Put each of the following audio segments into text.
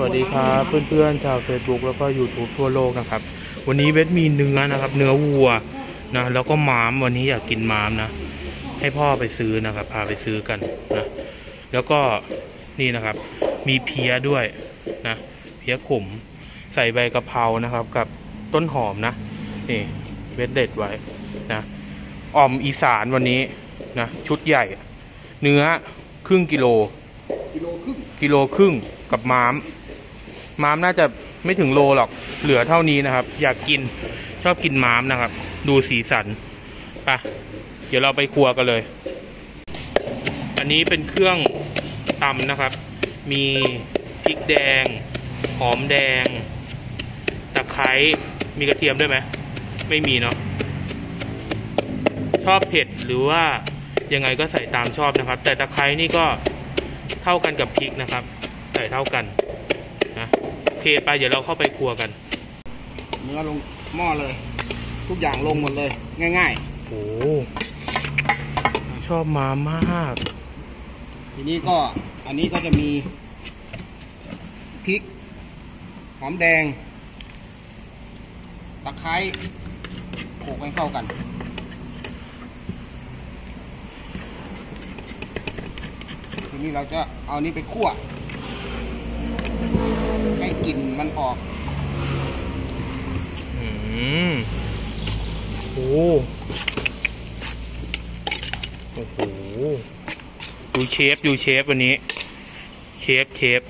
สวัสดีครับเพื่อนๆชาว Facebook แล้วก็ YouTube ทั่วโลกนะครับวันนี้เบสมีเนื้อนะครับเนื้อวัวนะแล้วก็ม้ามวันนี้อยากกินม้ามนะให้พ่อไปซื้อนะครับพาไปซื้อกันนะแล้วก็นี่นะครับมีเพี้ยด้วยนะเพี้ยขมใส่ใบกะเพรานะครับกับต้นหอมนะนี่เบสเด็ดไว้นะอ่อมอีสานวันนี้นะชุดใหญ่เนื้อครึ่งกิโลกิโลครึ่งกับม้ามน่าจะไม่ถึงโลหรอกเหลือเท่านี้นะครับอยากกินชอบกินม้ามนะครับดูสีสันไปเดี๋ยวเราไปครัวกันเลยอันนี้เป็นเครื่องตำนะครับมีพริกแดงหอมแดงตะไคร้มีกระเทียมด้วยไหมไม่มีเนาะชอบเผ็ดหรือว่ายังไงก็ใส่ตามชอบนะครับแต่ตะไคร้นี่ก็เท่ากันกับพริกนะครับใส่เท่ากันนะโอเคไปเดี๋ยวเราเข้าไปครัวกันเนื้อลงหม้อเลยทุกอย่างลงหมดเลยง่ายๆโอ้ชอบมามากทีนี้ก็อันนี้ก็จะมีพริกหอมแดงตะไคร้โขลกให้เข้ากันนี่เราจะเอานี้ไปคั่วให้กลิ่นมันออกโอ้โหดูเชฟวันนี้เชฟ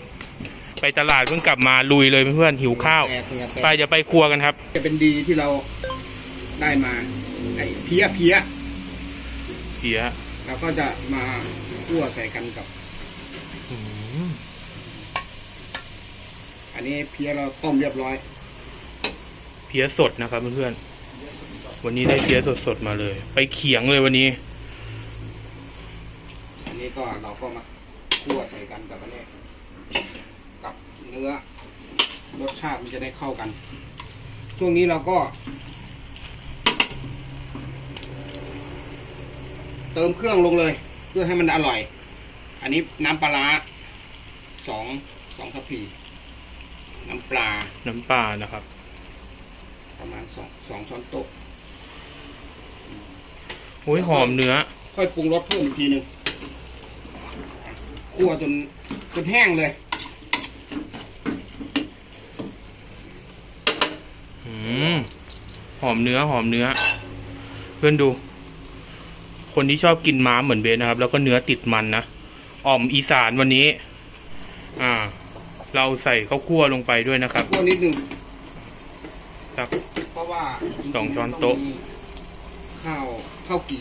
ไปตลาดเพิ่งกลับมาลุยเลยเพื่อนหิวข้าวไปจะไปครัวกันครับจะเป็นดีที่เราได้มาไอ้เพี้ยเราก็จะมาคั่วใส่กันกับอันนี้เพี้ยเราต้มเรียบร้อยเพี้ยสดนะครับเพื่อนๆวันนี้ได้เพี้ยสดมาเลยไปเขียงเลยวันนี้อันนี้ก็เราก็มาคั่วใส่กันกับอันนี้กับเนื้อรสชาติมันจะได้เข้ากันช่วงนี้เราก็เติมเครื่องลงเลยเพื่อให้มันอร่อยอันนี้น้ำปลาร้าสองทัพพีน้ำปลานะครับประมาณสองช้อนโต๊ะโอ้ยหอมเนื้อค่อยปรุงรสเพิ่มอีกทีหนึ่งคั่วจนแห้งเลยหอมเนื้อเพื่อนดูคนที่ชอบกินม้ามเหมือนเบสนะครับแล้วก็เนื้อติดมันนะอ่อมอีสานวันนี้เราใส่ข้าวคั่วลงไปด้วยนะครับคั่วนิดนึงสักเพราะว่าสองช้อนโต๊ะข้าวกี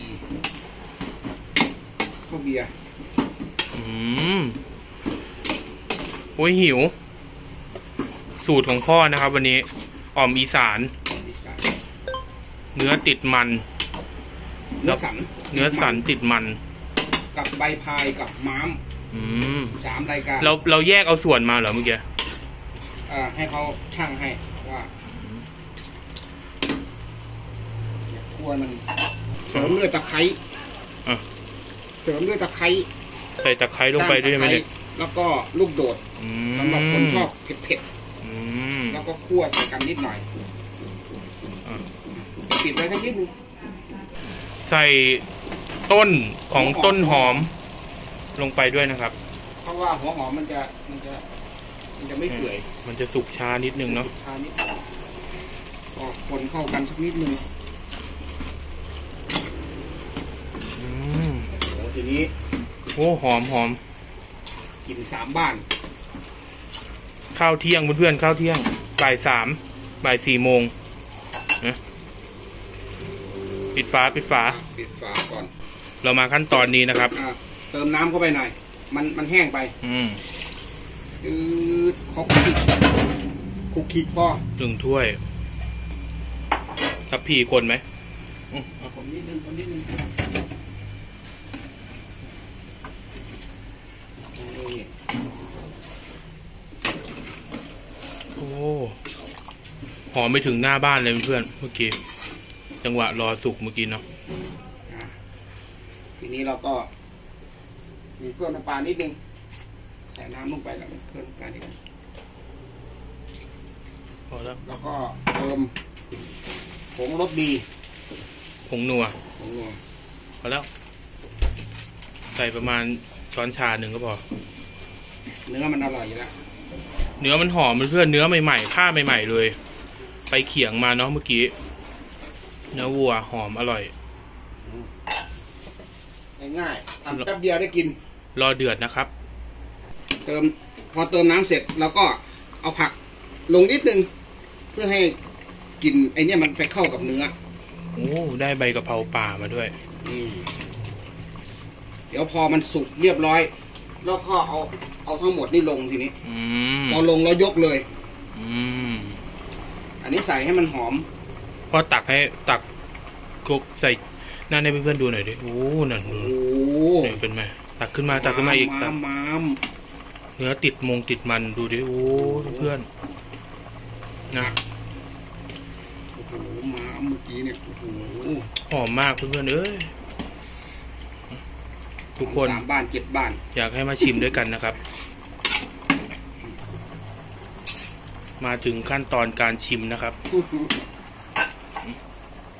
ข้าวเบียร์โอ้ยหิวสูตรของพ่อนะครับวันนี้อ่อมอีสานเนื้อติดมันเนื้อสันติดมันกับใบพายกับม้ามสามรายการเราแยกเอาส่วนมาเหรอเมื่อกี้ให้เขาช่างให้ว่าคั่วมันเสริมด้วยตะไคร้ใส่ตะไคร้ลงไปด้วยไหมเนี่ยแล้วก็ลูกโดดสำหรับคนชอบเผ็ดๆแล้วก็คั่วใส่กันนิดหน่อยปิดไว้สักนิดนึงใส่ต้นของต้นหอมลงไปด้วยนะครับเพราะว่าหัวหอมมันจะไม่เปื่อยมันจะสุกช้านิดนึงเนาะก็คนเข้ากันสักนิดนึงโอ้ทีนี้โอ้หอมกินสามบ้านข้าวเที่ยงเพื่อนๆข้าวเที่ยงบ่ายสามบ่ายสี่โมงนะปิดฝาก่อนเรามาขั้นตอนนี้นะครับเติมน้ำเข้าไปหน่อยมันแห้งไปคุกคิกพ่อถึงถ้วยทัพพีคนไหมผมนิดนึงโอ้หอมไปถึงหน้าบ้านเลยเพื่อนเมื่อกี้จังหวะรอสุกเมื่อกี้เนาะทีนี้เราก็มีเพิ่มน้ำปลานิดนึงใส่น้ำลงไปแล้วเพิ่มน้ำปลานิดนึง แล้วก็เติมผงรสดีผงนัวพอแล้วใส่ประมาณช้อนชาหนึ่งก็พอเนื้อมันอร่อยอยู่แล้วเนื้อมันหอมเพื่อนเนื้อใหม่ๆผ้าใหม่ๆเลยไปเขียงมาเนาะเมื่อกี้เนื้อวัวหอมอร่อยง่ายๆทำแป๊บเดียวได้กินรอเดือดนะครับเติมพอเติมน้ำเสร็จแล้วก็เอาผักลงนิดนึงเพื่อให้กลิ่นไอเนี่ยมันไปเข้ากับเนื้อโอ้ได้ใบกะเพราป่ามาด้วยเดี๋ยวพอมันสุกเรียบร้อยแล้วก็เอาทั้งหมดนี่ลงทีนี้พอลงแล้วยกเลยอันนี้ใส่ให้มันหอมพอตักให้ตักคลุกใส่นั่นให้เพื่อนๆดูหน่อยดิโอ้นั่นดูเนี่ยเป็นไหมตักขึ้นมาตักขึ้นมาอีกตักเนื้อติดมงติดมันดูดิโอ้เพื่อนๆนะโอ้โหมาเมื่อกี้เนี่ยโอ้โหหอมมากเพื่อนๆเอ้ยทุกคนบ้านเจ็ดบ้านอยากให้มาชิมด้วยกันนะครับมาถึงขั้นตอนการชิมนะครับ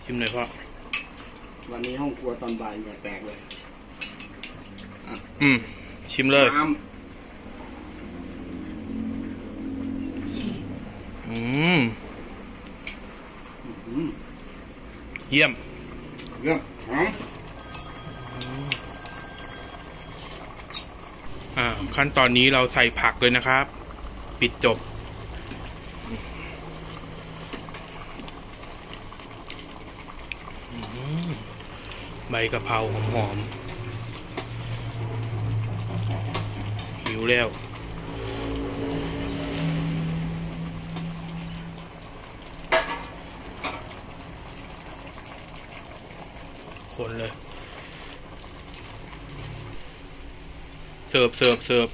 ชิมหน่อยพ่อวันนี้ห้องครัวตอนบ่ายอย่าแตกเลยชิมเลยเยี่ยมเยี่ยมหอมขั้นตอนนี้เราใส่ผักเลยนะครับปิดจบใบกะเพราหอมๆหิวแล้วคนเลยเสิร์ฟเสิร์ฟเสิร์ฟ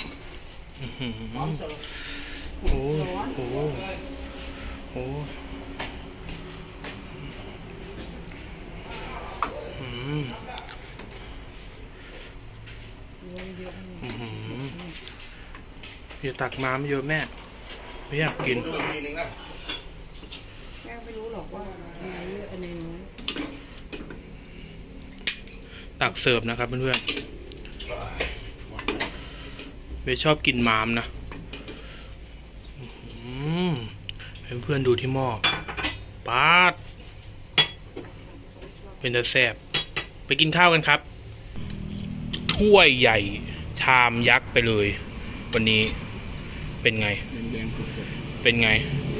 โอ้โหโอ้เดี๋ยวตักมาไม่เยอะแม่ไม่อยากกินแม่ไม่รู้หรอกว่าอะไรเยอะอะไรน้อยตักเสิร์ฟนะครับเพื่อนๆไม่ชอบกินม้ามนะเพื่อนๆดูที่หม้อปาดเป็นตะแซบไปกินข้าวกันครับถ้วยใหญ่ชามยักษ์ไปเลยวันนี้เป็นไงเป็นไง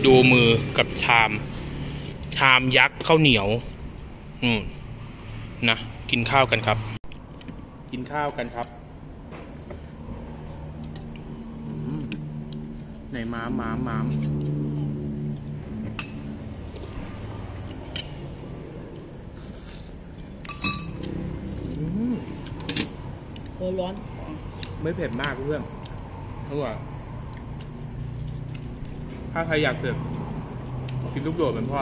ดูมือกับชามยักษ์ข้าวเหนียวนะกินข้าวกันครับกินข้าวกันครับในม้ามร้อนไม่เผ็ดมากเพื่อนเขาบอกถ้าใครอยากเผ็ดกินลูกโดดเหมือนพ่อ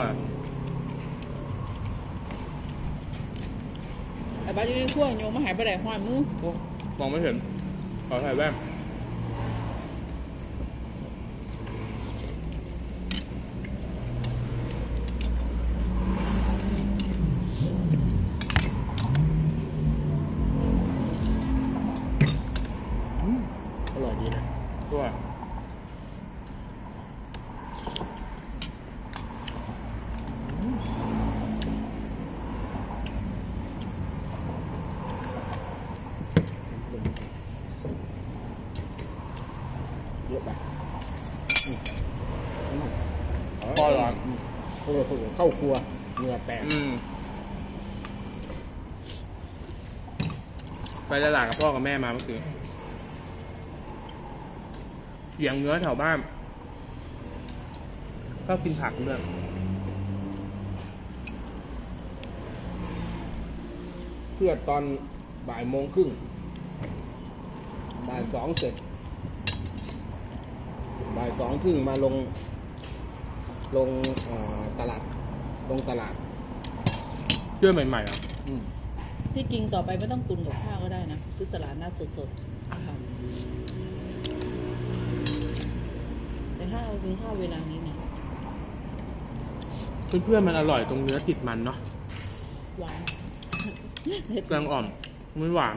ไอ้บ้าอยู่ในขั้วโยมมาหายไปไหนห้อยมือมองไม่เห็นขอถ่ายแว่นก็ร้อนเข้าครัวเหงื่อแตกไปตลาดกับพ่อกับแม่มาเมื่อคืนอย่างเนื้อแถวบ้านก็กินผักด้วยเพื่อตอนบ่ายโมงครึ่งบ่ายสองเสร็จบ่ายสองครึ่งมาลงตลาดเพื่อใหม่ๆอ่ะที่จริงต่อไปไม่ต้องตุนกับข้าวก็ได้นะซื้อตลาดหน้าสดๆแต่ถ้าเรากินข้าวเวลานี้นะ เพื่อนๆมันอร่อยตรงเนื้อติดมันเนาะหวานแกงอ่อมมันหวาน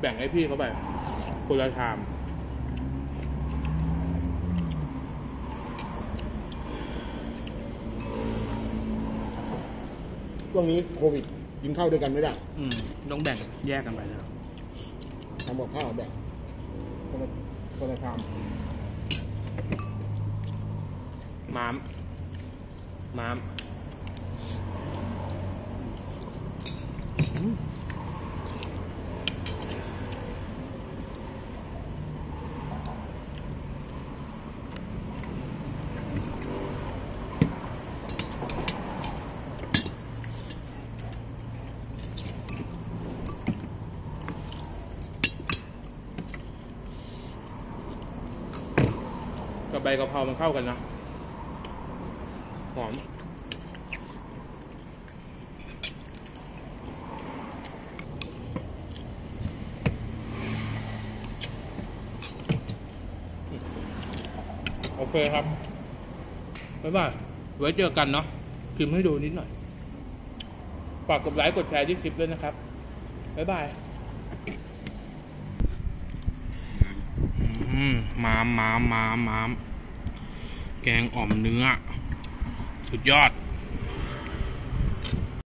แบ่งให้พี่เขาไปคนละชามช่วงนี้โควิดกินข้าวด้วยกันไม่ได้ต้องแบ่งแยกกันไปแล้วทำกับข้าวแบ่งคนละชามม้ามกับใบกะเพรามันเข้ากันนะหอมโอเคครับบ๊ายบายไว้เจอกันเนาะพิมพ์ให้ดูนิดหน่อยฝากกดไลค์กดแชร์ที่คลิปด้วยนะครับบ๊ายบายม้ามแกงอ่อมเนื้อสุดยอด